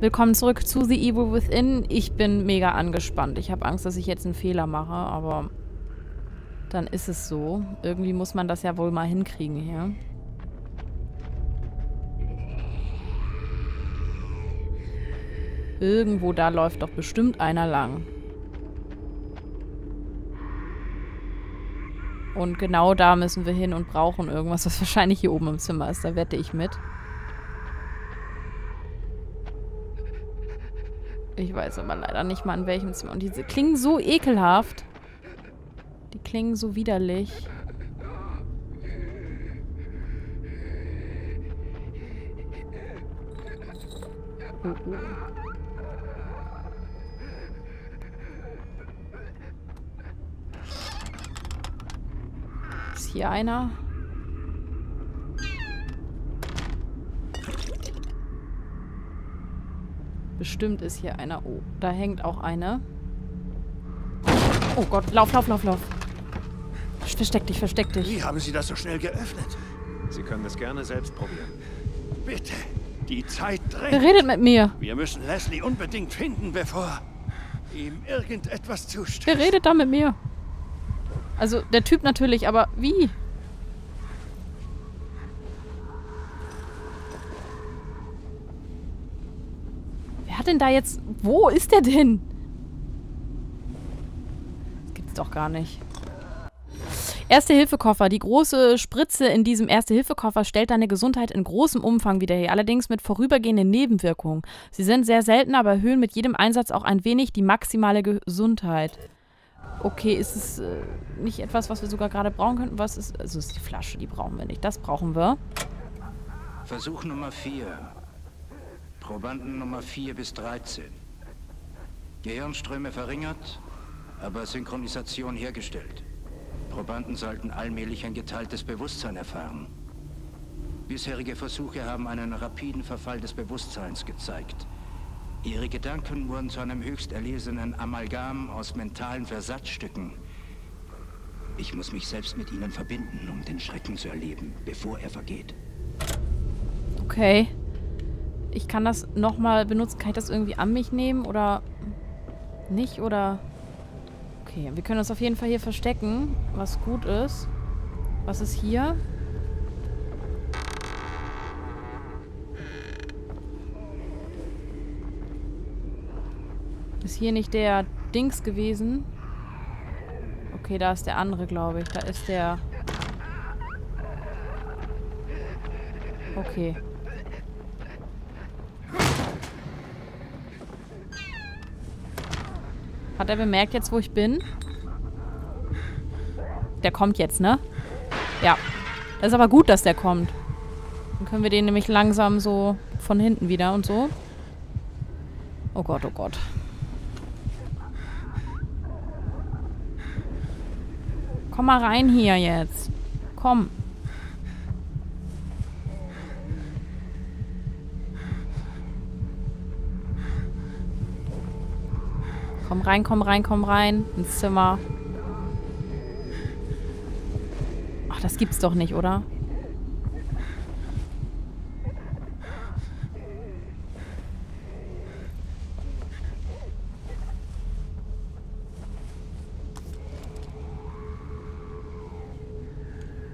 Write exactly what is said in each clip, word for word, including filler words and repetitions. Willkommen zurück zu The Evil Within. Ich bin mega angespannt. Ich habe Angst, dass ich jetzt einen Fehler mache, aber dann ist es so. Irgendwie muss man das ja wohl mal hinkriegen hier. Irgendwo da läuft doch bestimmt einer lang. Und genau da müssen wir hin und brauchen irgendwas, was wahrscheinlich hier oben im Zimmer ist. Da wette ich mit. Ich weiß aber leider nicht mal, in welchem Zimmer. Und diese klingen so ekelhaft. Die klingen so widerlich. Oh, oh. Ist hier einer? Bestimmt ist hier einer. Oh, da hängt auch eine. Oh Gott, lauf, lauf, lauf, lauf. Versteck dich, versteck dich. Wie haben Sie das so schnell geöffnet? Sie können das gerne selbst probieren. Bitte, die Zeit drängt. Er redet mit mir. Wir müssen Leslie unbedingt finden, bevor ihm irgendetwas zustößt. Er redet da mit mir. Also, der Typ natürlich, aber wie? Wer hat denn da jetzt... Wo ist der denn? Das gibt's doch gar nicht. Erste-Hilfe-Koffer. Die große Spritze in diesem Erste-Hilfe-Koffer stellt deine Gesundheit in großem Umfang wieder her, allerdings mit vorübergehenden Nebenwirkungen. Sie sind sehr selten, aber erhöhen mit jedem Einsatz auch ein wenig die maximale Gesundheit. Okay, ist es äh, nicht etwas, was wir sogar gerade brauchen könnten? Was ist... Also ist die Flasche, die brauchen wir nicht. Das brauchen wir. Versuch Nummer vier. Probanden Nummer vier bis dreizehn. Gehirnströme verringert, aber Synchronisation hergestellt. Probanden sollten allmählich ein geteiltes Bewusstsein erfahren. Bisherige Versuche haben einen rapiden Verfall des Bewusstseins gezeigt. Ihre Gedanken wurden zu einem höchst erlesenen Amalgam aus mentalen Versatzstücken. Ich muss mich selbst mit ihnen verbinden, um den Schrecken zu erleben, bevor er vergeht. Okay. Ich kann das nochmal benutzen. Kann ich das irgendwie an mich nehmen oder nicht? Oder... Okay, wir können uns auf jeden Fall hier verstecken, was gut ist. Was ist hier? Ist hier nicht der Dings gewesen? Okay, da ist der andere, glaube ich. Da ist der... Okay. Hat er bemerkt jetzt, wo ich bin? Der kommt jetzt, ne? Ja. Das ist aber gut, dass der kommt. Dann können wir den nämlich langsam so von hinten wieder und so. Oh Gott, oh Gott. Komm mal rein hier jetzt. Komm. Komm rein, komm rein, komm rein. Ins Zimmer. Ach, das gibt's doch nicht, oder?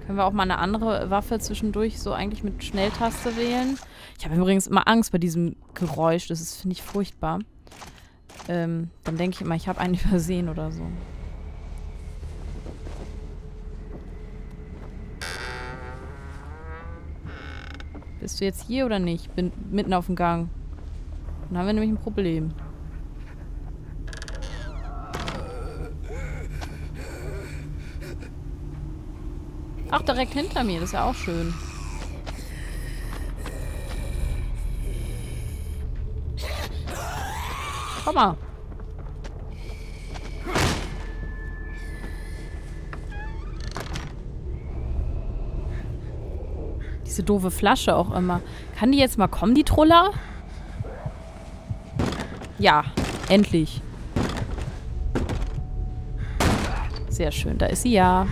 Können wir auch mal eine andere Waffe zwischendurch so eigentlich mit Schnelltaste wählen? Ich habe übrigens immer Angst bei diesem Geräusch. Das ist, finde ich, furchtbar. Ähm, dann denke ich immer, ich habe einen übersehen oder so. Bist du jetzt hier oder nicht? Bin mitten auf dem Gang. Dann haben wir nämlich ein Problem. Ach, direkt hinter mir. Das ist ja auch schön. Komm mal. Diese doofe Flasche auch immer. Kann die jetzt mal kommen, die Troller? Ja, endlich. Sehr schön, da ist sie ja.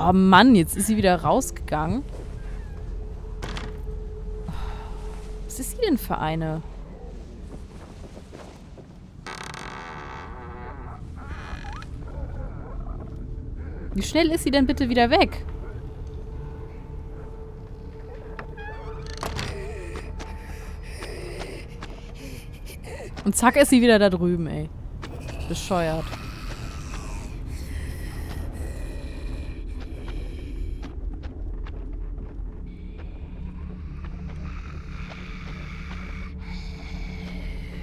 Oh Mann, jetzt ist sie wieder rausgegangen. Was ist sie denn für eine? Wie schnell ist sie denn bitte wieder weg? Und zack ist sie wieder da drüben, ey. Bescheuert.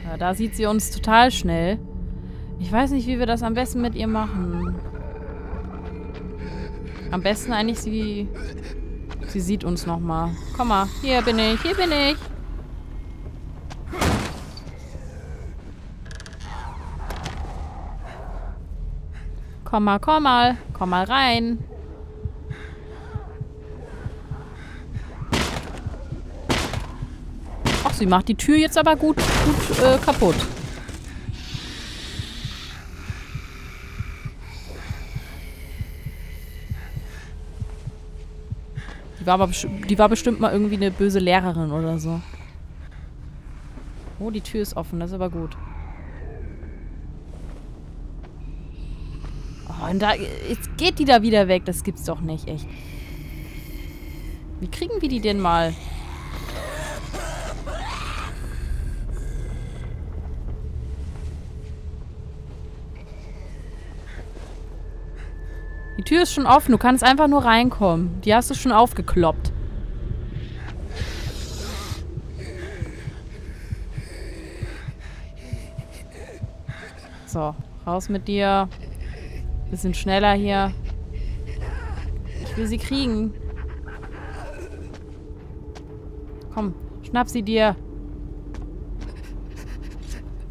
Ja, da sieht sie uns total schnell. Ich weiß nicht, wie wir das am besten mit ihr machen. Am besten eigentlich sie... Sie sieht uns nochmal. Komm mal, hier bin ich, hier bin ich. Komm mal, komm mal. Komm mal rein. Ach, sie macht die Tür jetzt aber gut, gut äh, kaputt. Die war, aber, die war bestimmt mal irgendwie eine böse Lehrerin oder so. Oh, die Tür ist offen. Das ist aber gut. Und da, jetzt geht die da wieder weg. Das gibt's doch nicht, echt. Wie kriegen wir die denn mal? Die Tür ist schon offen. Du kannst einfach nur reinkommen. Die hast du schon aufgekloppt. So, raus mit dir. Bisschen schneller hier. Ich will sie kriegen. Komm, schnapp sie dir.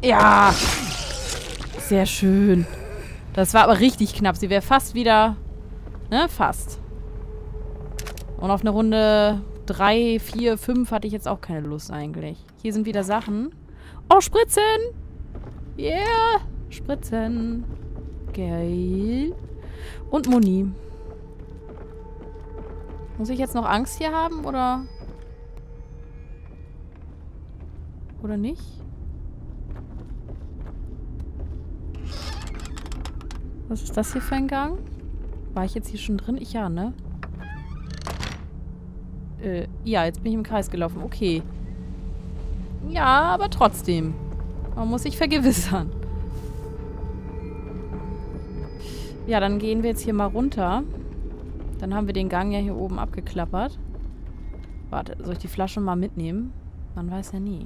Ja! Sehr schön. Das war aber richtig knapp. Sie wäre fast wieder... Ne? Fast. Und auf eine Runde drei, vier, fünf hatte ich jetzt auch keine Lust eigentlich. Hier sind wieder Sachen. Oh, Spritzen! Yeah! Spritzen. Geil. Und Moni. Muss ich jetzt noch Angst hier haben, oder? Oder nicht? Was ist das hier für ein Gang? War ich jetzt hier schon drin? Ich ja, ne? Äh, ja, jetzt bin ich im Kreis gelaufen. Okay. Ja, aber trotzdem. Man muss sich vergewissern. Ja, dann gehen wir jetzt hier mal runter. Dann haben wir den Gang ja hier oben abgeklappert. Warte, soll ich die Flasche mal mitnehmen? Man weiß ja nie.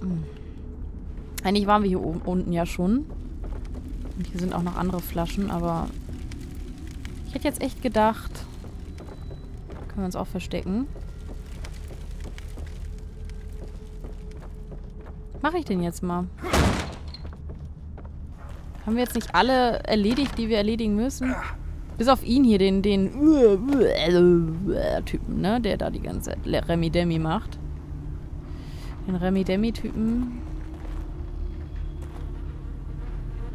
Hm. Eigentlich waren wir hier oben, unten ja schon. Und hier sind auch noch andere Flaschen, aber... Ich hätte jetzt echt gedacht... Können wir uns auch verstecken. Mache ich denn jetzt mal? Haben wir jetzt nicht alle erledigt, die wir erledigen müssen? Bis auf ihn hier, den, den Typen, ne? Der da die ganze Remi-Demi macht. Den Remi-Demi-Typen.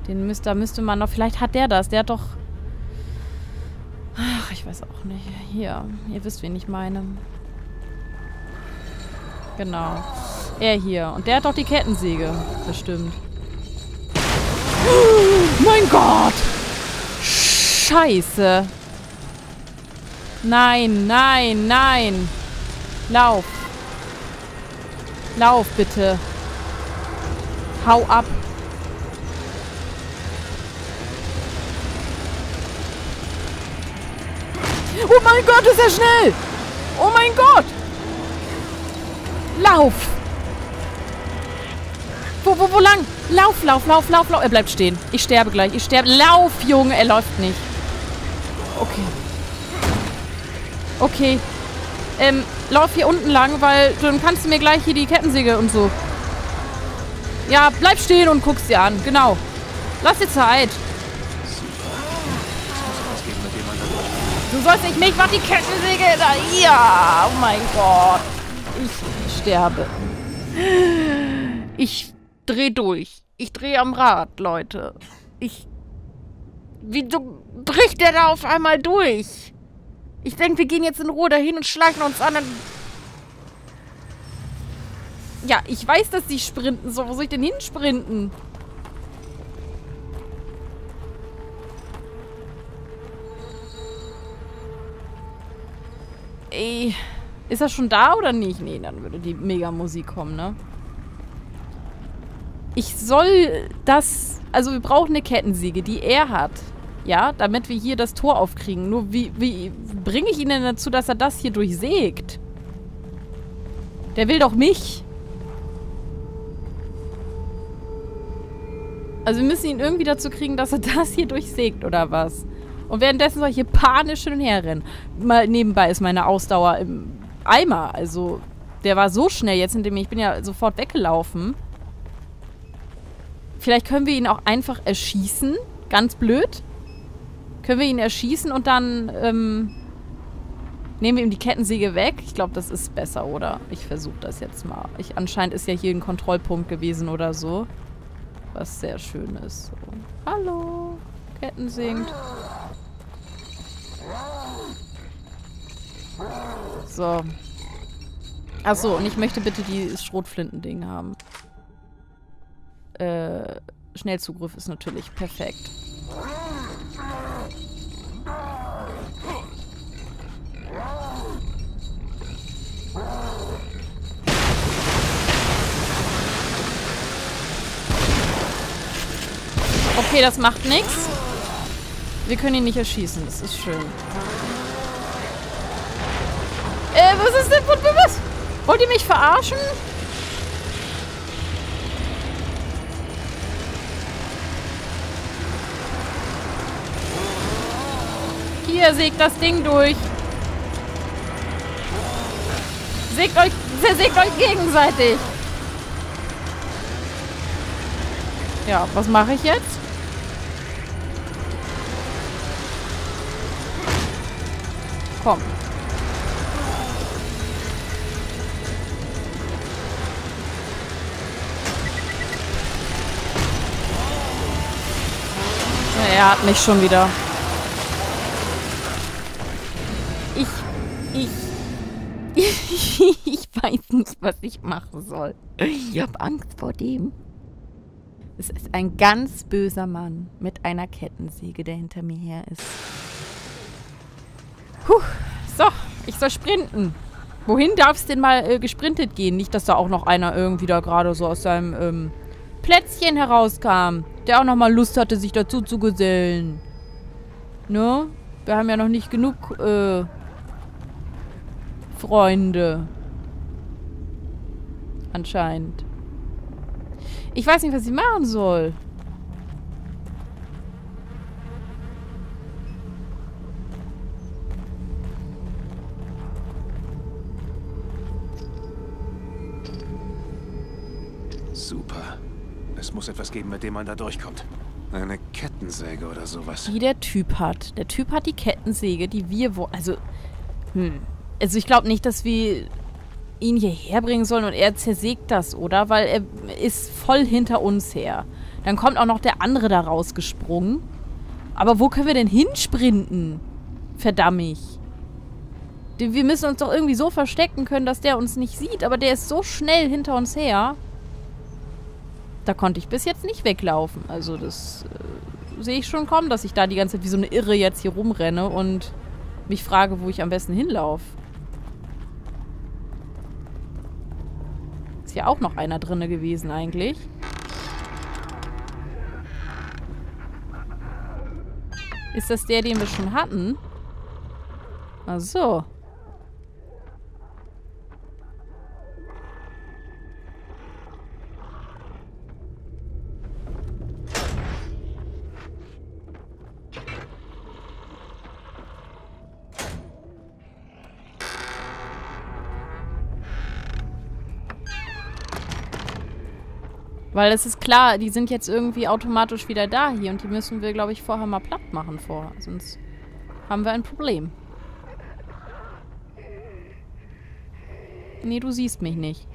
Den müsste, müsste man noch... Vielleicht hat der das. Der hat doch... Ach, ich weiß auch nicht. Hier, ihr wisst, wen ich meine. Genau. Er hier. Und der hat doch die Kettensäge. Bestimmt. Oh, mein Gott! Scheiße! Nein, nein, nein! Lauf! Lauf, bitte! Hau ab! Oh mein Gott, ist er schnell! Oh mein Gott! Lauf! Wo, wo, wo lang? Lauf, lauf, lauf, lauf, lauf. Er bleibt stehen. Ich sterbe gleich. Ich sterbe. Lauf, Junge. Er läuft nicht. Okay. Okay. Ähm, lauf hier unten lang, weil dann kannst du mir gleich hier die Kettensäge und so. Ja, bleib stehen und guckst dir an. Genau. Lass dir Zeit. Du sollst nicht mich, mach die Kettensäge da. Ja, oh mein Gott. Ich sterbe. Ich dreh durch. Ich drehe am Rad, Leute. Ich... Wieso bricht der da auf einmal durch? Ich denke, wir gehen jetzt in Ruhe dahin und schleichen uns an. Ja, ich weiß, dass die sprinten. So, wo soll ich denn hinsprinten? Ey, ist er schon da oder nicht? Nee, dann würde die Mega-Musik kommen, ne? Ich soll das... Also wir brauchen eine Kettensäge, die er hat. Ja, damit wir hier das Tor aufkriegen. Nur wie, wie bringe ich ihn denn dazu, dass er das hier durchsägt? Der will doch mich. Also wir müssen ihn irgendwie dazu kriegen, dass er das hier durchsägt, oder was? Und währenddessen soll ich hier panisch hin und her rennen. Mal nebenbei ist meine Ausdauer im Eimer. Also der war so schnell jetzt, indem ich bin ja sofort weggelaufen. Vielleicht können wir ihn auch einfach erschießen. Ganz blöd. Können wir ihn erschießen und dann ähm, nehmen wir ihm die Kettensäge weg. Ich glaube, das ist besser, oder? Ich versuche das jetzt mal. Ich, anscheinend ist ja hier ein Kontrollpunkt gewesen oder so. Was sehr schön ist. So. Hallo. Ketten singt. So. Achso, und ich möchte bitte die Schrotflinten-Ding haben. Äh, Schnellzugriff ist natürlich perfekt. Okay, das macht nichts. Wir können ihn nicht erschießen, das ist schön. Äh, was ist denn? Was? Wollt ihr mich verarschen? Hier, sägt das Ding durch. Sägt euch, sägt euch gegenseitig. Ja, was mache ich jetzt? Komm. Na, er hat mich schon wieder. Ich, ich, ich, ich weiß nicht, was ich machen soll. Ich habe Angst vor dem. Es ist ein ganz böser Mann mit einer Kettensäge, der hinter mir her ist. Puh, so, ich soll sprinten. Wohin darf es denn mal äh, gesprintet gehen? Nicht, dass da auch noch einer irgendwie da gerade so aus seinem ähm, Plätzchen herauskam, der auch noch mal Lust hatte, sich dazu zu gesellen. Ne? Wir haben ja noch nicht genug äh, Freunde. Anscheinend. Ich weiß nicht, was ich machen soll. Super. Es muss etwas geben, mit dem man da durchkommt. Eine Kettensäge oder sowas. Die der Typ hat. Der Typ hat die Kettensäge, die wir wo... Also, hm. Also ich glaube nicht, dass wir ihn hierher bringen sollen und er zersägt das, oder? Weil er ist voll hinter uns her. Dann kommt auch noch der andere da rausgesprungen. Aber wo können wir denn hinsprinten? Verdammt ich. Wir müssen uns doch irgendwie so verstecken können, dass der uns nicht sieht. Aber der ist so schnell hinter uns her. Da konnte ich bis jetzt nicht weglaufen. Also das äh, sehe ich schon kommen, dass ich da die ganze Zeit wie so eine Irre jetzt hier rumrenne und mich frage, wo ich am besten hinlaufe. Ist ja auch noch einer drinne gewesen eigentlich. Ist das der, den wir schon hatten? Ach so. Weil es ist klar, die sind jetzt irgendwie automatisch wieder da hier. Und die müssen wir, glaube ich, vorher mal platt machen vorher. Sonst haben wir ein Problem. Nee, du siehst mich nicht.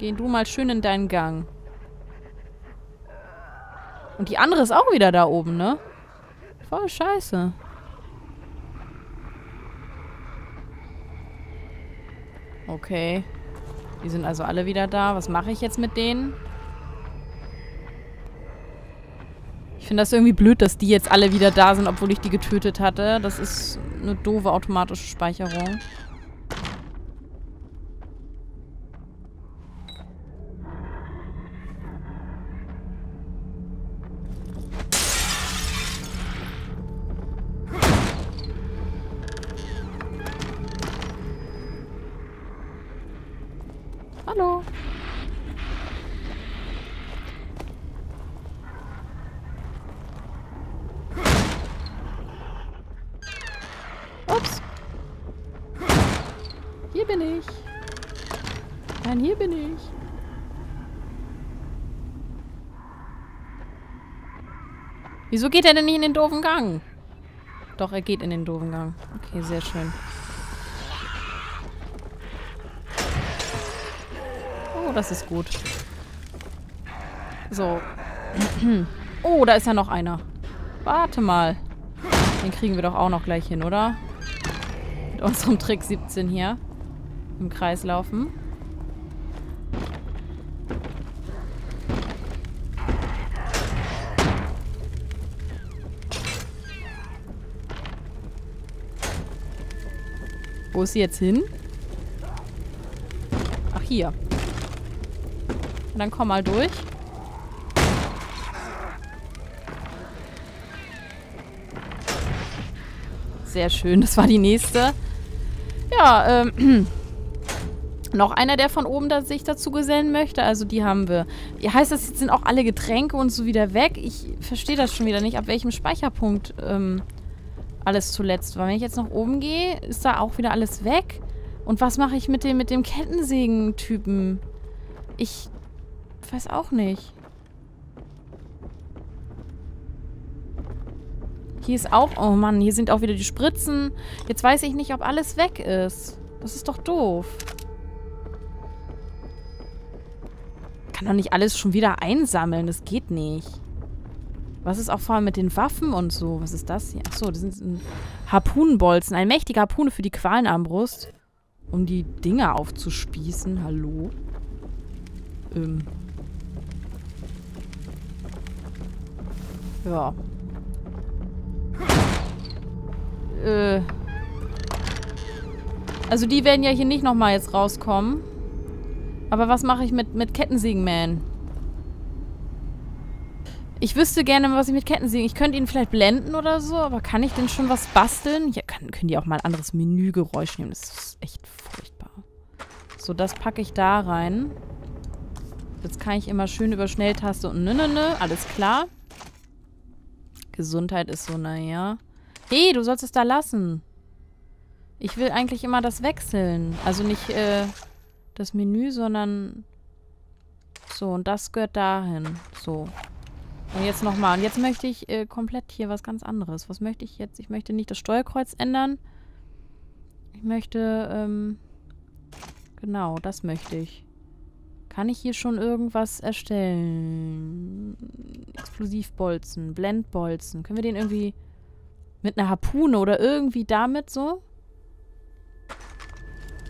Geh du mal schön in deinen Gang. Und die andere ist auch wieder da oben, ne? Voll scheiße. Okay. Die sind also alle wieder da. Was mache ich jetzt mit denen? Ich finde das irgendwie blöd, dass die jetzt alle wieder da sind, obwohl ich die getötet hatte. Das ist eine doofe automatische Speicherung. Hallo. Ups. Hier bin ich. Nein, hier bin ich. Wieso geht er denn nicht in den doofen Gang? Doch, er geht in den doofen Gang. Okay, sehr schön. Oh, das ist gut. So. Oh, da ist ja noch einer. Warte mal. Den kriegen wir doch auch noch gleich hin, oder? Mit unserem Trick siebzehn hier. Im Kreis laufen. Wo ist sie jetzt hin? Ach, hier. Und dann komm mal durch. Sehr schön, das war die nächste. Ja, ähm, noch einer, der von oben da, sich dazu gesellen möchte. Also die haben wir. Heißt das, jetzt sind auch alle Getränke und so wieder weg? Ich verstehe das schon wieder nicht, ab welchem Speicherpunkt ähm, alles zuletzt war. Wenn ich jetzt nach oben gehe, ist da auch wieder alles weg? Und was mache ich mit dem, mit dem Kettensägen-Typen? Ich... Ich weiß auch nicht. Hier ist auch... Oh Mann, hier sind auch wieder die Spritzen. Jetzt weiß ich nicht, ob alles weg ist. Das ist doch doof. Ich kann doch nicht alles schon wieder einsammeln. Das geht nicht. Was ist auch vor allem mit den Waffen und so? Was ist das hier? Achso, das sind Harpunenbolzen. Ein mächtiger Harpune für die Qualenarmbrust. Um die Dinger aufzuspießen. Hallo? Ähm... Ja. Äh. Also die werden ja hier nicht nochmal jetzt rauskommen. Aber was mache ich mit, mit Kettensägenman? Ich wüsste gerne, was ich mit Kettensägen... Ich könnte ihn vielleicht blenden oder so, aber kann ich denn schon was basteln? Ja, kann, können die auch mal ein anderes Menügeräusch nehmen. Das ist echt furchtbar. So, das packe ich da rein. Jetzt kann ich immer schön über Schnelltaste und nö, nö, nö. Alles klar. Gesundheit ist so, naja. Hey, du sollst es da lassen. Ich will eigentlich immer das wechseln. Also nicht äh, das Menü, sondern... So, und das gehört dahin. So. Und jetzt nochmal. Und jetzt möchte ich äh, komplett hier was ganz anderes. Was möchte ich jetzt? Ich möchte nicht das Steuerkreuz ändern. Ich möchte... Ähm, genau, das möchte ich. Kann ich hier schon irgendwas erstellen? Explosivbolzen, Blendbolzen. Können wir den irgendwie mit einer Harpune oder irgendwie damit so?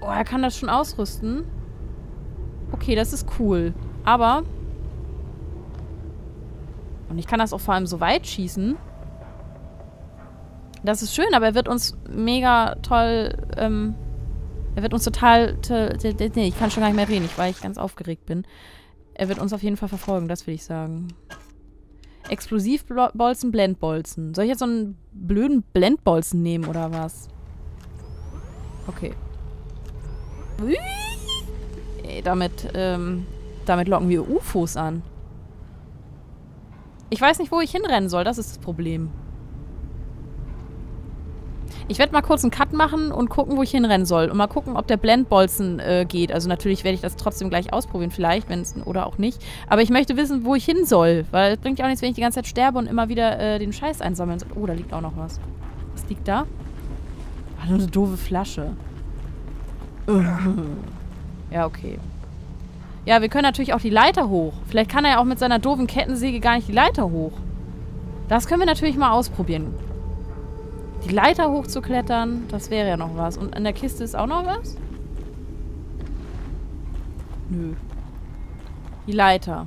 Oh, er kann das schon ausrüsten. Okay, das ist cool. Aber... Und ich kann das auch vor allem so weit schießen. Das ist schön, aber er wird uns mega toll... Ähm Er wird uns total... Nee, ich kann schon gar nicht mehr reden, weil ich ganz aufgeregt bin. Er wird uns auf jeden Fall verfolgen, das will ich sagen. Explosivbolzen, Blendbolzen. Soll ich jetzt so einen blöden Blendbolzen nehmen, oder was? Okay. Damit, ähm, damit locken wir U F Os an. Ich weiß nicht, wo ich hinrennen soll, das ist das Problem. Ich werde mal kurz einen Cut machen und gucken, wo ich hinrennen soll. Und mal gucken, ob der Blendbolzen äh, geht. Also natürlich werde ich das trotzdem gleich ausprobieren vielleicht, wenn es oder auch nicht. Aber ich möchte wissen, wo ich hin soll. Weil es bringt ja auch nichts, wenn ich die ganze Zeit sterbe und immer wieder äh, den Scheiß einsammeln soll. Oh, da liegt auch noch was. Was liegt da? War nur eine doofe Flasche. Ja, okay. Ja, wir können natürlich auch die Leiter hoch. Vielleicht kann er ja auch mit seiner doofen Kettensäge gar nicht die Leiter hoch. Das können wir natürlich mal ausprobieren. Die Leiter hochzuklettern, das wäre ja noch was. Und in der Kiste ist auch noch was? Nö. Die Leiter.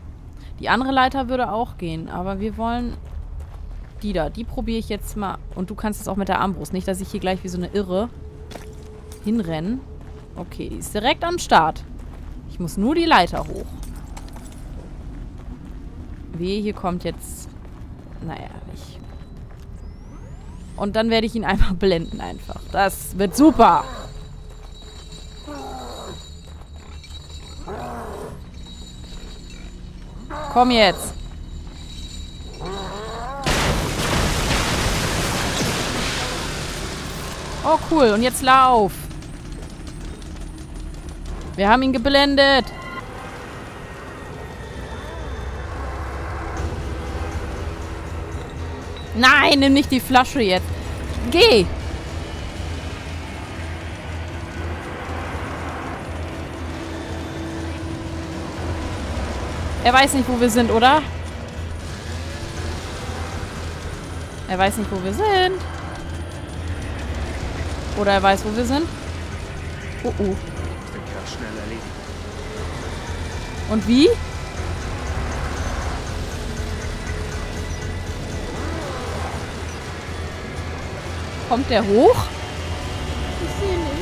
Die andere Leiter würde auch gehen, aber wir wollen die da. Die probiere ich jetzt mal. Und du kannst es auch mit der Armbrust. Nicht, dass ich hier gleich wie so eine Irre hinrenne. Okay, die ist direkt am Start. Ich muss nur die Leiter hoch. Wehe, hier kommt jetzt... Naja, ich... Und dann werde ich ihn einmal blenden einfach. Das wird super! Komm jetzt! Oh, cool. Und jetzt lauf! Wir haben ihn geblendet! Nein, nimm nicht die Flasche jetzt. Geh! Er weiß nicht, wo wir sind, oder? Er weiß nicht, wo wir sind. Oder er weiß, wo wir sind. Oh, oh. Und wie? Kommt der hoch? Ich sehe nichts.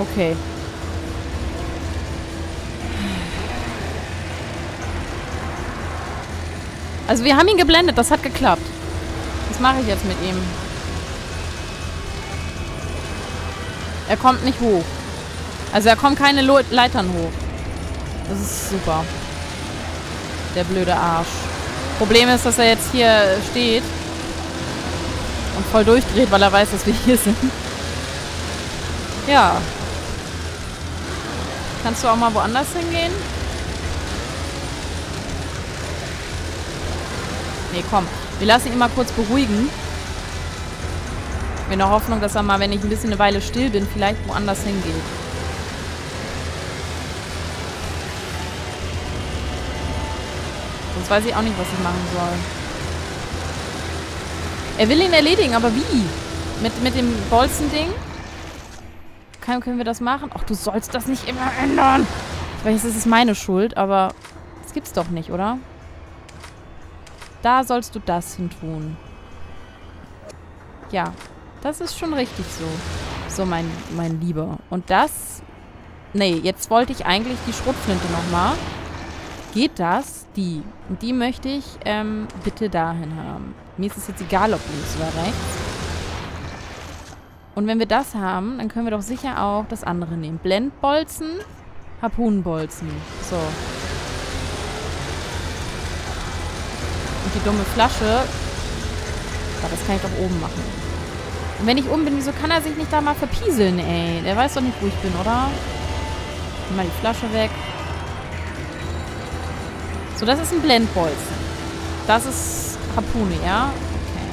Okay. Also wir haben ihn geblendet, das hat geklappt. Was mache ich jetzt mit ihm? Er kommt nicht hoch. Also er kommt keine Le- Leitern hoch. Das ist super. Der blöde Arsch. Problem ist, dass er jetzt hier steht und voll durchdreht, weil er weiß, dass wir hier sind. Ja. Kannst du auch mal woanders hingehen? Nee, komm. Wir lassen ihn mal kurz beruhigen. In der Hoffnung, dass er mal, wenn ich ein bisschen eine Weile still bin, vielleicht woanders hingeht. Sonst weiß ich auch nicht, was ich machen soll. Er will ihn erledigen, aber wie? Mit, mit dem Bolzen-Ding? Kann, können wir das machen? Ach, du sollst das nicht immer ändern! Ich weiß, es ist meine Schuld, aber das gibt's doch nicht, oder? Da sollst du das hin tun. Ja, das ist schon richtig so. So, mein, mein Lieber. Und das... Nee, jetzt wollte ich eigentlich die Schrotflinte nochmal. Geht das? Die. Und die möchte ich ähm, bitte dahin haben. Mir ist es jetzt egal, ob links oder rechts. Und wenn wir das haben, dann können wir doch sicher auch das andere nehmen. Blendbolzen, Harpunenbolzen. So. Und die dumme Flasche... Das kann ich doch oben machen. Und wenn ich oben bin, wieso kann er sich nicht da mal verpieseln, ey? Der weiß doch nicht, wo ich bin, oder? Nimm mal die Flasche weg. So, das ist ein Blendbolzen. Das ist Harpune, ja? Okay.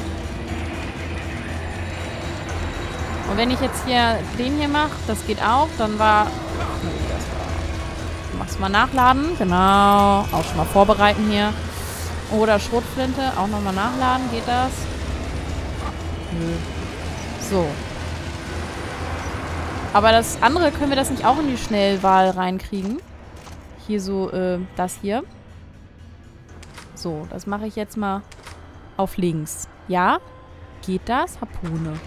Und wenn ich jetzt hier den hier mache, das geht auch, dann war... Du machst mal nachladen. Genau. Auch schon mal vorbereiten hier. Oder Schrotflinte. Auch nochmal nachladen. Geht das? So. Aber das andere, können wir das nicht auch in die Schnellwahl reinkriegen? Hier so, äh, das hier. So, das mache ich jetzt mal auf links. Ja? Geht das? Harpune.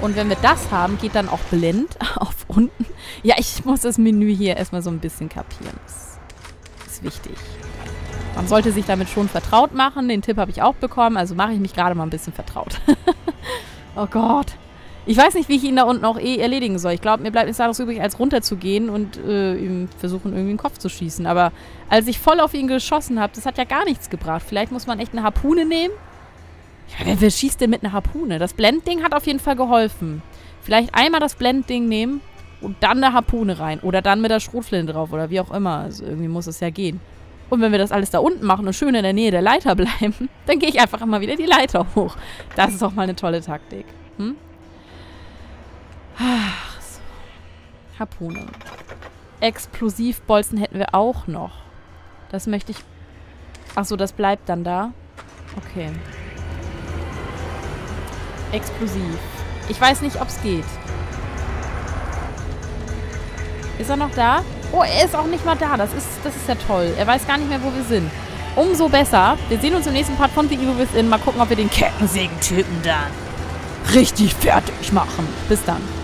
Und wenn wir das haben, geht dann auch blind auf unten. Ja, ich muss das Menü hier erstmal so ein bisschen kapieren. Das ist wichtig. Man sollte sich damit schon vertraut machen. Den Tipp habe ich auch bekommen. Also mache ich mich gerade mal ein bisschen vertraut. Oh Gott. Ich weiß nicht, wie ich ihn da unten auch eh erledigen soll. Ich glaube, mir bleibt nichts anderes übrig, als runterzugehen und äh, ihm versuchen, irgendwie in den Kopf zu schießen. Aber als ich voll auf ihn geschossen habe, das hat ja gar nichts gebracht. Vielleicht muss man echt eine Harpune nehmen. Ja, wer, wer schießt denn mit einer Harpune? Das Blendding hat auf jeden Fall geholfen. Vielleicht einmal das Blendding nehmen und dann eine Harpune rein. Oder dann mit der Schrotflinte drauf oder wie auch immer. Also irgendwie muss es ja gehen. Und wenn wir das alles da unten machen und schön in der Nähe der Leiter bleiben, dann gehe ich einfach immer wieder die Leiter hoch. Das ist auch mal eine tolle Taktik. Hm? Ach so. Harpune. Explosivbolzen hätten wir auch noch. Das möchte ich... Achso, das bleibt dann da. Okay. Explosiv. Ich weiß nicht, ob es geht. Ist er noch da? Oh, er ist auch nicht mal da. Das ist, das ist ja toll. Er weiß gar nicht mehr, wo wir sind. Umso besser. Wir sehen uns im nächsten Part von The Evil Within. Mal gucken, ob wir den Kettensägen-Typen dann richtig fertig machen. Bis dann.